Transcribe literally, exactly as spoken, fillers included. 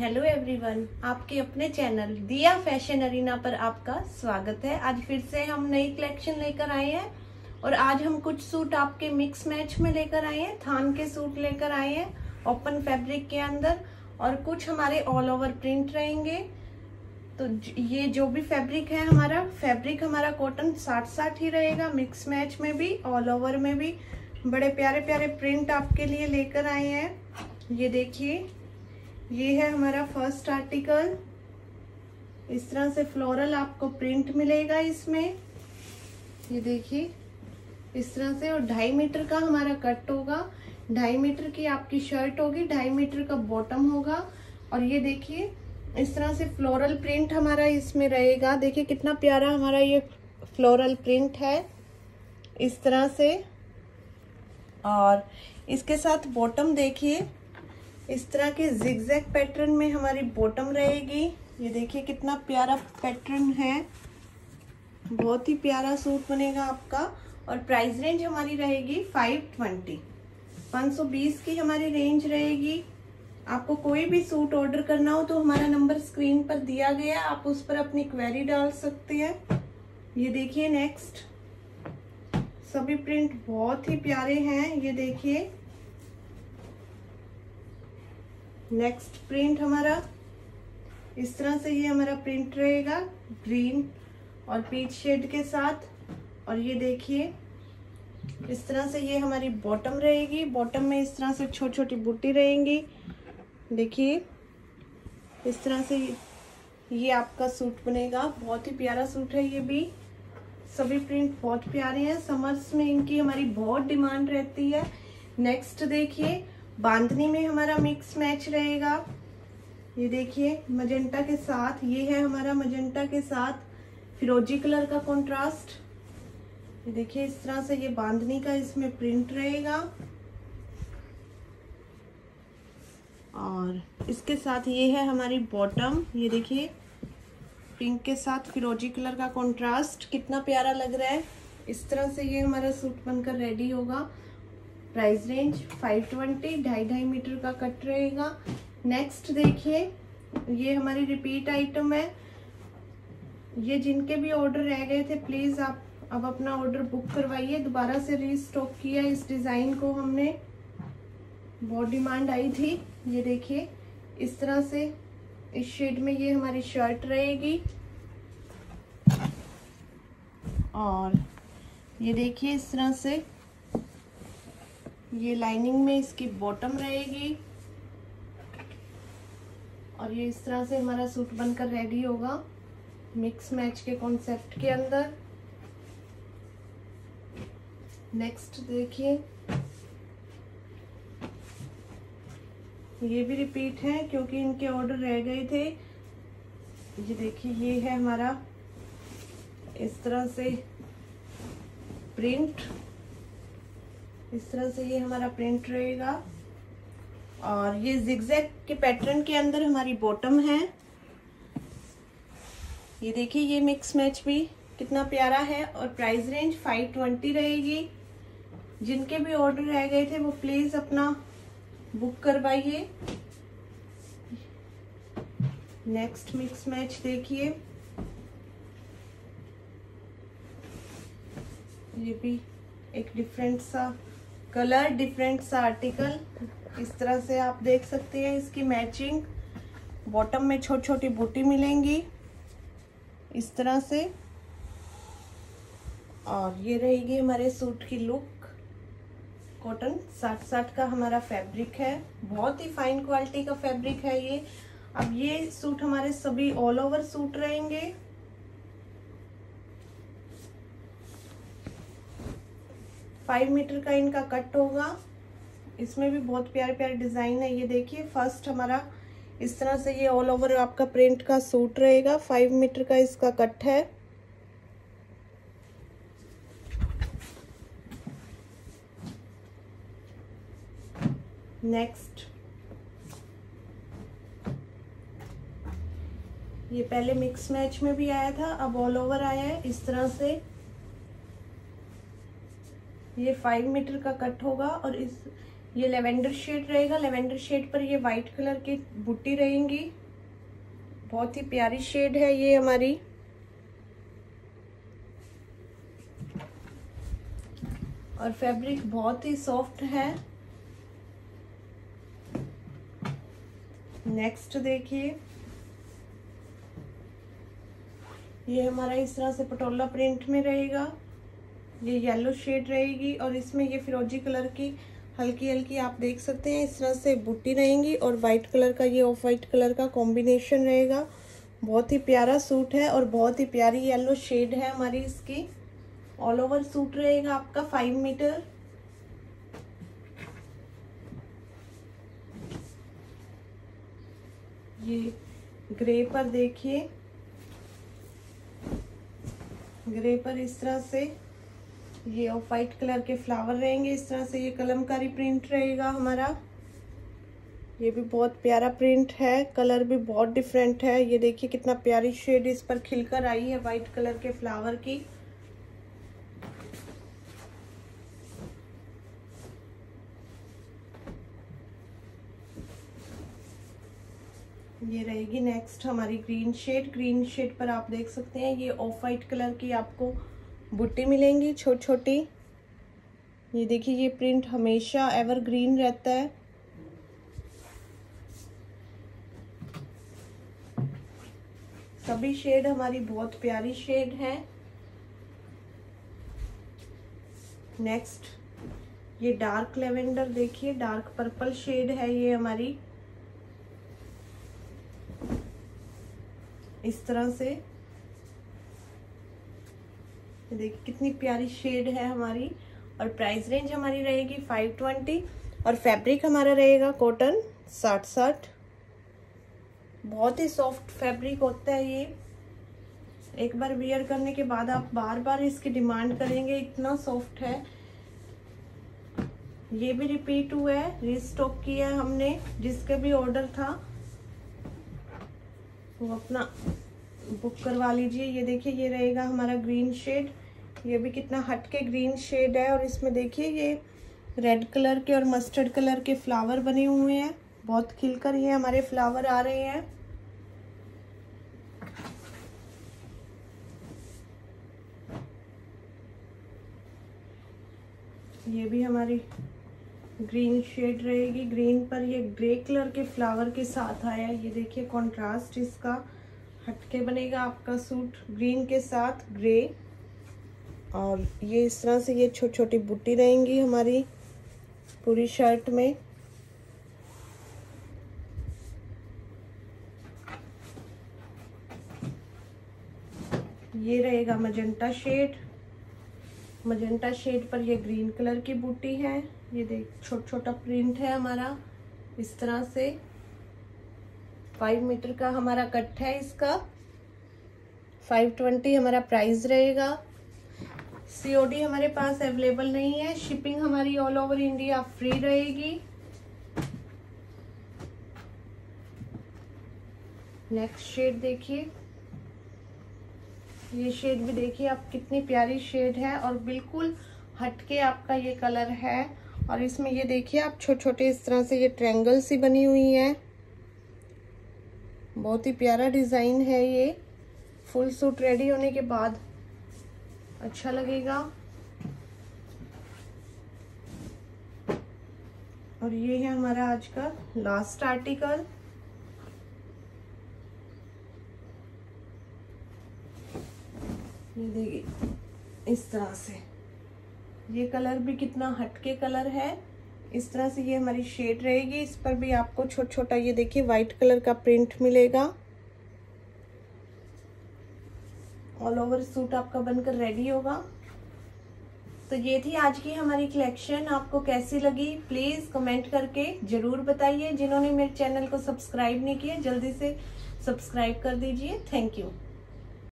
Hello everyone, आपके अपने channel दिया फैशन अरीना पर आपका स्वागत है। आज फिर से हम नई कलेक्शन लेकर आए हैं और आज हम कुछ सूट आपके मिक्स मैच में लेकर आए हैं। थान के सूट लेकर आए हैं ओपन फैब्रिक के अंदर और कुछ हमारे ऑल ओवर प्रिंट रहेंगे। तो ये जो भी फैब्रिक है, हमारा फैब्रिक हमारा कॉटन साठ साठ ही रहेगा, मिक्स मैच में भी ऑल ओवर में भी। बड़े प्यारे प्यारे प्रिंट आपके लिए लेकर आए हैं। ये देखिए, ये है हमारा फर्स्ट आर्टिकल। इस तरह से फ्लोरल आपको प्रिंट मिलेगा इसमें, ये देखिए इस तरह से। और ढाई मीटर का हमारा कट होगा, ढाई मीटर की आपकी शर्ट होगी, ढाई मीटर का बॉटम होगा। और ये देखिए इस तरह से फ्लोरल प्रिंट हमारा इसमें रहेगा। देखिए कितना प्यारा हमारा ये फ्लोरल प्रिंट है इस तरह से। और इसके साथ बॉटम देखिए इस तरह के जिगजैग पैटर्न में हमारी बॉटम रहेगी। ये देखिए कितना प्यारा पैटर्न है, बहुत ही प्यारा सूट बनेगा आपका। और प्राइस रेंज हमारी रहेगी फाइव ट्वेंटी, पाँच सौ बीस की हमारी रेंज रहेगी। आपको कोई भी सूट ऑर्डर करना हो तो हमारा नंबर स्क्रीन पर दिया गया, आप उस पर अपनी क्वेरी डाल सकते हैं। ये देखिए नेक्स्ट, सभी प्रिंट बहुत ही प्यारे हैं। ये देखिए नेक्स्ट प्रिंट हमारा इस तरह से, ये हमारा प्रिंट रहेगा ग्रीन और पीच शेड के साथ। और ये देखिए इस तरह से ये हमारी बॉटम रहेगी। बॉटम में इस तरह से छोटी छोटी बूटी रहेंगी। देखिए इस तरह से ये, ये आपका सूट बनेगा, बहुत ही प्यारा सूट है। ये भी सभी प्रिंट बहुत प्यारे हैं, समर्स में इनकी हमारी बहुत डिमांड रहती है। नेक्स्ट देखिए, बांधनी में हमारा मिक्स मैच रहेगा। ये देखिए मजेंटा के साथ, ये है हमारा मजेंटा के साथ फिरोजी कलर का कंट्रास्ट। ये देखिए इस तरह से ये बांधनी का इसमें प्रिंट रहेगा। और इसके साथ ये है हमारी बॉटम, ये देखिए पिंक के साथ फिरोजी कलर का कंट्रास्ट, कितना प्यारा लग रहा है। इस तरह से ये हमारा सूट बनकर रेडी होगा। प्राइस रेंज फाइव ट्वेंटी, ढाई ढाई मीटर का कट रहेगा। नेक्स्ट देखिए, ये हमारी रिपीट आइटम है। ये जिनके भी ऑर्डर रह गए थे, प्लीज़ आप अब अपना ऑर्डर बुक करवाइए। दोबारा से रीस्टॉक किया इस डिज़ाइन को हमने, बहुत डिमांड आई थी। ये देखिए इस तरह से इस शेड में ये हमारी शर्ट रहेगी। और ये देखिए इस तरह से ये लाइनिंग में इसकी बॉटम रहेगी। और ये इस तरह से हमारा सूट बनकर रेडी होगा मिक्स मैच के कॉन्सेप्ट के अंदर। नेक्स्ट देखिए, ये भी रिपीट है क्योंकि इनके ऑर्डर रह गए थे। ये देखिए ये है हमारा इस तरह से प्रिंट, इस तरह से ये हमारा प्रिंट रहेगा। और ये जिगजैग के पैटर्न के अंदर हमारी बॉटम है। ये देखिए ये मिक्स मैच भी कितना प्यारा है। और प्राइस रेंज फाइव ट्वेंटी रहेगी। जिनके भी ऑर्डर रह गए थे वो प्लीज़ अपना बुक करवाइए। नेक्स्ट मिक्स मैच देखिए, ये भी एक डिफरेंट सा कलर, डिफरेंट सा आर्टिकल। इस तरह से आप देख सकते हैं इसकी मैचिंग। बॉटम में छोटी छोटी बूटी मिलेंगी इस तरह से। और ये रहेगी हमारे सूट की लुक। कॉटन साठ साठ का हमारा फैब्रिक है, बहुत ही फाइन क्वालिटी का फैब्रिक है ये। अब ये सूट हमारे सभी ऑल ओवर सूट रहेंगे। फाइव मीटर का इनका कट होगा। इसमें भी बहुत प्यारे प्यारे डिज़ाइन है। ये देखिए फर्स्ट हमारा इस तरह से ये ऑल ओवर आपका प्रिंट का सूट रहेगा। फाइव मीटर का इसका कट है। नेक्स्ट, ये पहले मिक्स मैच में भी आया था, अब ऑल ओवर आया है इस तरह से। ये फाइव मीटर का कट होगा। और इस ये लेवेंडर शेड रहेगा। लेवेंडर शेड पर ये वाइट कलर की बूटी रहेंगी, बहुत ही प्यारी शेड है ये हमारी। और फैब्रिक बहुत ही सॉफ्ट है। नेक्स्ट देखिए, ये हमारा इस तरह से पटोला प्रिंट में रहेगा। ये येलो शेड रहेगी और इसमें ये फिरोजी कलर की हल्की हल्की आप देख सकते हैं इस तरह से बूटी रहेंगी और वाइट कलर का ये ऑफ वाइट कलर का कॉम्बिनेशन रहेगा। बहुत ही प्यारा सूट है और बहुत ही प्यारी येलो शेड है हमारी इसकी। ऑल ओवर सूट रहेगा आपका फाइव मीटर। ये ग्रे पर देखिए, ग्रे पर इस तरह से ये ऑफ वाइट कलर के फ्लावर रहेंगे। इस तरह से ये कलमकारी प्रिंट रहेगा हमारा। ये भी बहुत प्यारा प्रिंट है, कलर भी बहुत डिफरेंट है। ये देखिए कितना प्यारी शेड इस पर खिलकर आई है वाइट कलर के फ्लावर की। ये रहेगी नेक्स्ट हमारी ग्रीन शेड। ग्रीन शेड पर आप देख सकते हैं ये ऑफ वाइट कलर की आपको बूटी मिलेंगी छोटी छोटी। ये देखिए ये प्रिंट हमेशा एवर ग्रीन रहता है। सभी शेड हमारी बहुत प्यारी शेड है। नेक्स्ट ये डार्क लेवेंडर देखिए, डार्क पर्पल शेड है ये हमारी। इस तरह से देखिए कितनी प्यारी शेड है हमारी। और प्राइस रेंज हमारी रहेगी फाइव ट्वेंटी। और फैब्रिक हमारा रहेगा कॉटन साठ साठ। बहुत ही सॉफ्ट फैब्रिक होता है ये, एक बार वियर करने के बाद आप बार बार इसकी डिमांड करेंगे, इतना सॉफ्ट है। ये भी रिपीट हुआ है, रीस्टॉक किया हमने, जिसके भी ऑर्डर था वो अपना बुक करवा लीजिए। ये देखिए ये रहेगा हमारा ग्रीन शेड। ये भी कितना हटके ग्रीन शेड है और इसमें देखिए ये रेड कलर के और मस्टर्ड कलर के फ्लावर बने हुए हैं। बहुत खिलकर ये हमारे फ्लावर आ रहे हैं। ये भी हमारी ग्रीन शेड रहेगी। ग्रीन पर ये ग्रे कलर के फ्लावर के साथ आया है। ये देखिए कंट्रास्ट इसका हटके बनेगा आपका सूट, ग्रीन के साथ ग्रे। और ये इस तरह से ये छोटी छोटी बूटी रहेंगी हमारी पूरी शर्ट में। ये रहेगा मजेंटा शेड। मजेंटा शेड पर ये ग्रीन कलर की बूटी है। ये देख छोटा छोटा प्रिंट है हमारा इस तरह से। फाइव मीटर का हमारा कट है इसका। फाइव ट्वेंटी हमारा प्राइस रहेगा। सीओडी हमारे पास अवेलेबल नहीं है। शिपिंग हमारी ऑल ओवर इंडिया फ्री रहेगी। नेक्स्ट शेड देखिए, ये शेड भी देखिए आप कितनी प्यारी शेड है और बिल्कुल हटके आपका ये कलर है। और इसमें ये देखिए आप छोटे छोटे इस तरह से ये ट्रायंगल सी बनी हुई है। बहुत ही प्यारा डिज़ाइन है ये। फुल सूट रेडी होने के बाद अच्छा लगेगा। और ये है हमारा आज का लास्ट आर्टिकल। ये देखिए इस तरह से ये कलर भी कितना हटके कलर है। इस तरह से ये हमारी शेड रहेगी। इस पर भी आपको छोटा छोटा ये देखिए वाइट कलर का प्रिंट मिलेगा। ऑल ओवर सूट आपका बनकर रेडी होगा। तो ये थी आज की हमारी कलेक्शन। आपको कैसी लगी प्लीज़ कमेंट करके ज़रूर बताइए। जिन्होंने मेरे चैनल को सब्सक्राइब नहीं किया जल्दी से सब्सक्राइब कर दीजिए। Thank you.